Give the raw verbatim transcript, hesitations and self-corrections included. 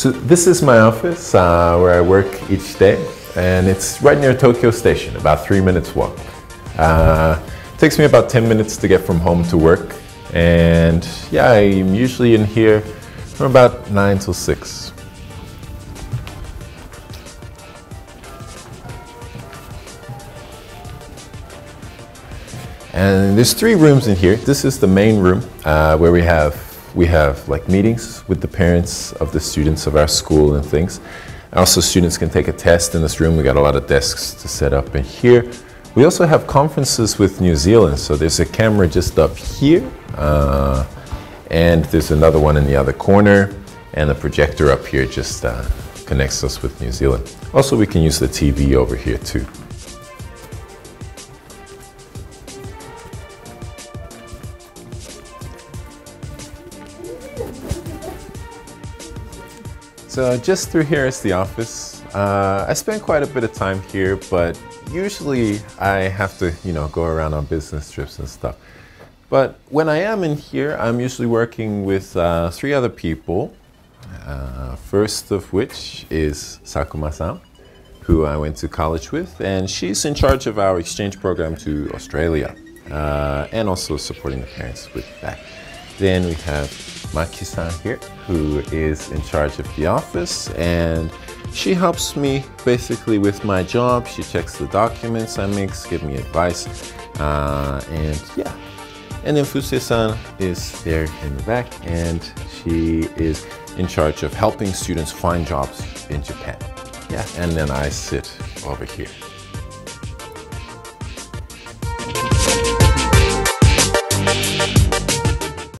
So this is my office uh, where I work each day, and it's right near Tokyo Station, about three minutes walk. Uh, it takes me about ten minutes to get from home to work, and yeah, I'm usually in here from about nine till six. And there's three rooms in here. This is the main room uh, where we have We have like meetings with the parents of the students of our school and things. Also, students can take a test in this room. We got a lot of desks to set up in here. We also have conferences with New Zealand. So there's a camera just up here. Uh, and there's another one in the other corner. And the projector up here just uh, connects us with New Zealand. Also, we can use the T V over here too. So just through here is the office. Uh, I spend quite a bit of time here, but usually I have to, you know, go around on business trips and stuff. But when I am in here, I'm usually working with uh, three other people. Uh, first of which is Sakuma-san, who I went to college with, and she's in charge of our exchange program to Australia, uh, and also supporting the parents with that. Then we have Maki-san here, who is in charge of the office, and she helps me basically with my job. She checks the documents I make, gives me advice, uh, and yeah. And then Fuse-san is there in the back, and she is in charge of helping students find jobs in Japan. Yeah, and then I sit over here.